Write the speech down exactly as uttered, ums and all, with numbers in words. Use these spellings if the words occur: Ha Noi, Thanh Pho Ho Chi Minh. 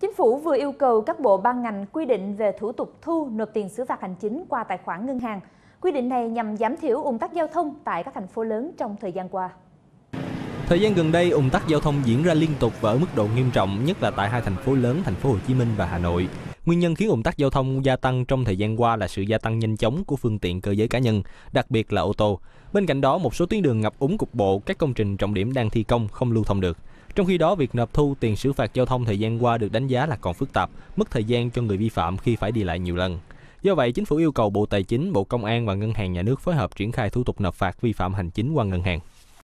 Chính phủ vừa yêu cầu các bộ ban ngành quy định về thủ tục thu nộp tiền xử phạt hành chính qua tài khoản ngân hàng. Quy định này nhằm giảm thiểu ùn tắc giao thông tại các thành phố lớn trong thời gian qua. Thời gian gần đây, ùn tắc giao thông diễn ra liên tục và ở mức độ nghiêm trọng, nhất là tại hai thành phố lớn, thành phố Hồ Chí Minh và Hà Nội. Nguyên nhân khiến ùn tắc giao thông gia tăng trong thời gian qua là sự gia tăng nhanh chóng của phương tiện cơ giới cá nhân, đặc biệt là ô tô. Bên cạnh đó, một số tuyến đường ngập úng cục bộ, các công trình trọng điểm đang thi công không lưu thông được. Trong khi đó, việc nộp thu tiền xử phạt giao thông thời gian qua được đánh giá là còn phức tạp, mất thời gian cho người vi phạm khi phải đi lại nhiều lần. Do vậy, chính phủ yêu cầu Bộ Tài chính, Bộ Công an và Ngân hàng Nhà nước phối hợp triển khai thủ tục nộp phạt vi phạm hành chính qua ngân hàng.